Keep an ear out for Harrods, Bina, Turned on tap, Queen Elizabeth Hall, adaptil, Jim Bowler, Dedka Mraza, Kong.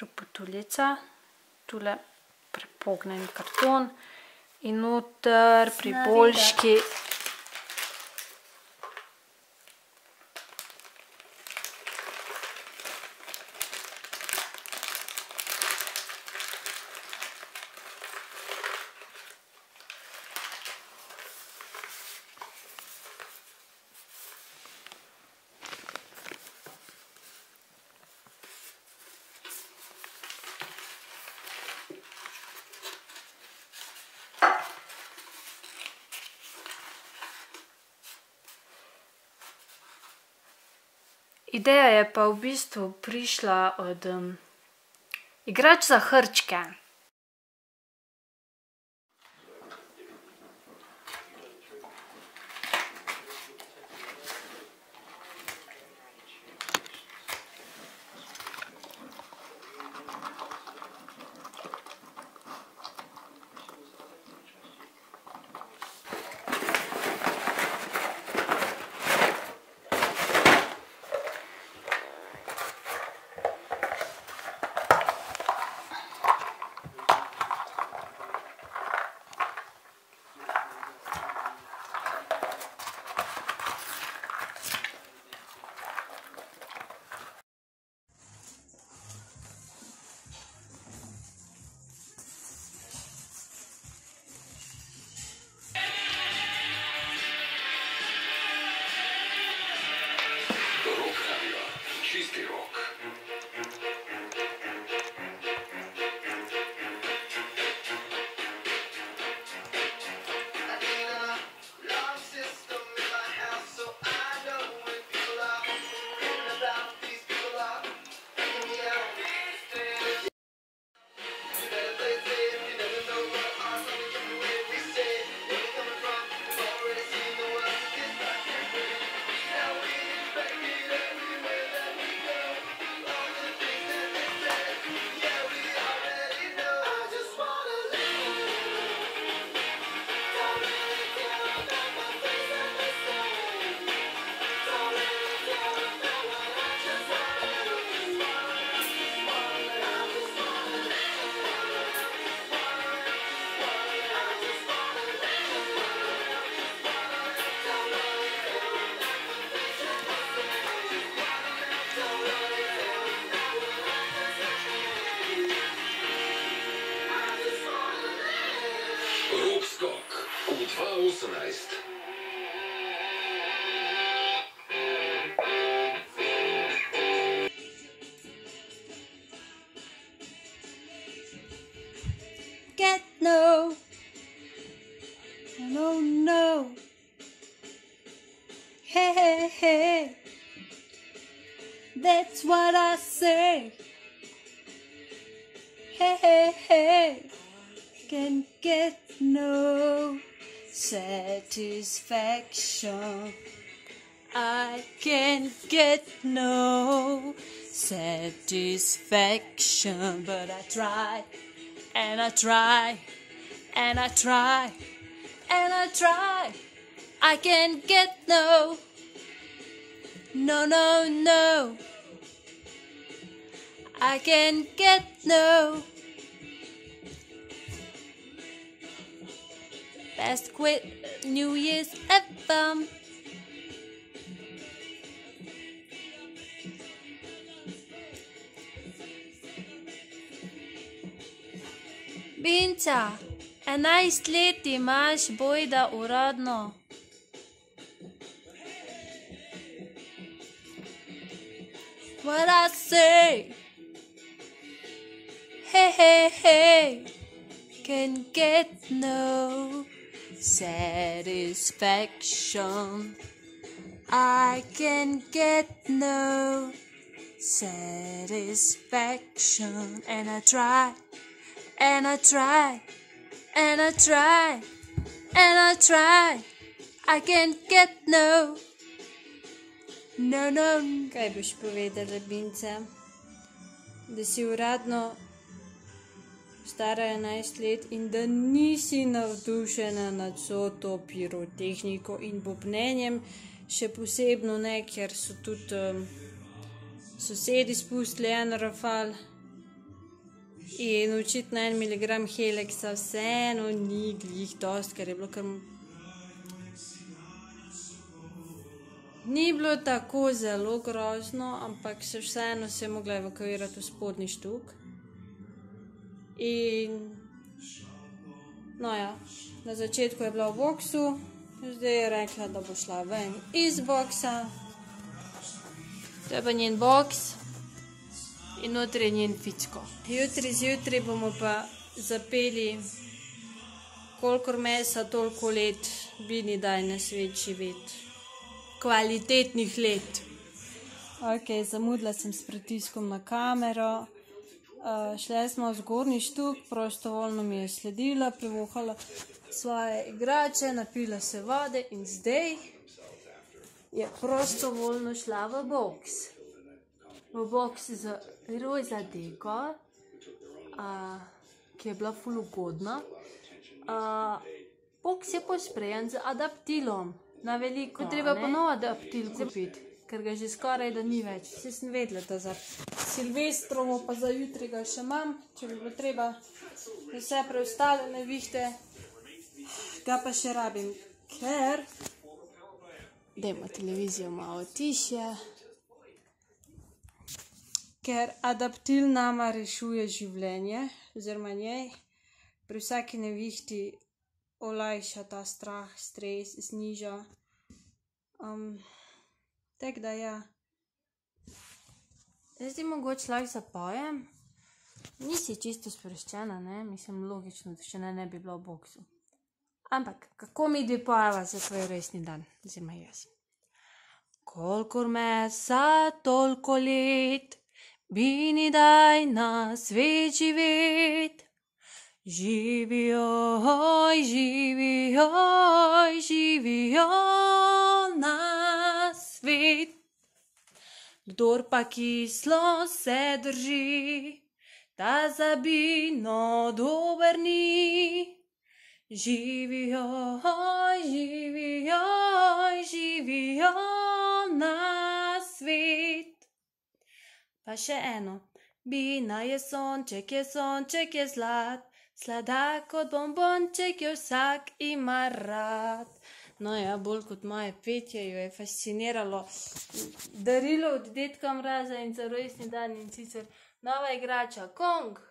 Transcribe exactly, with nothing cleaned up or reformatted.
ropotulica, tule prepognem karton in noter priboljški Ideja je pa v bistvu prišla od um, igrač za hrčke. Get no, no, no, hey, hey, hey, that's what I say, hey, hey, hey, can get no satisfaction. I can't get no satisfaction, but I try, and I try, and I try, and I try. I can't get no, no, no, no. I can't get no. Best quit New Year's ever. Binca, enajst let imaš, bojda uradno. What I say? Hey, hey, hey, can get no satisfaction. I can get no satisfaction. And I try, and I try, and I try, and I try. I can't get no, no, no. Kaj boš povedala, Binca? Da si uradno stara enajst let in da nisi navdušena nad vso to pirotehniko in bobnenjem, še posebno ne, ker so tudi um, sosedi spustili en rafal in učiti na en miligram heleksa vseeno ni glih dost, ker je bilo kar... Ni bilo tako zelo grozno, ampak se vseeno se je mogla evakuirati v spodnji štuk. In... No ja, na začetku je bila v boksu, zdaj je rekla, da bo šla ven iz boksa. To je pa njen boks in notri je njen ficko. Jutri zjutri bomo pa zapeli kolikor mesa, toliko let, bi ni daj na svet živeti. Kvalitetnih let. Ok, zamudila sem s pritiskom na kamero. Uh, šli smo v zgornji štuk, prostovoljno mi je sledila, privohala svoje igrače, napila se vode in zdaj je prostovoljno šla v boks. V boks z Rojza Deko, uh, ki je bila ful ugodna. Uh, boks je posprejen z adaptilom, na veliko treba pa nov adaptil kupiti, ker ga že skoraj da ni več. Vse sem vedela, da za Silvestrovo pa za jutri ga še imam, če bi bilo treba vse preostale nevihte, ga pa še rabim, ker... Dajmo televizijo malo tišje, ker adaptil nama rešuje življenje, oziroma njej pri vsaki nevihti olajša ta strah, stres, zniža. Um, Tak da ja. Zdaj mogoče lahko zapojem. Nisi čisto sproščena, ne? Mislim, logično, da še ne, ne bi bila v boksu. Ampak, kako mi dve pojava za tvoj resni dan? Zima jaz. Kolikor mesa, toliko let, bi ni daj na svet živet. Živijoj, živijoj, živijoj na svet. Kdor pa kislo se drži, ta zabino dober ni. Živijoj, živijoj, živijoj na svet. Pa še eno. Bina je sonček, je sonček, je zlat. Sladak kot bombonček jo vsak ima rad. No ja, bolj kot moje petje jo je fasciniralo darilo od Dedka Mraza in za rojstni dan, in sicer nova igrača Kong.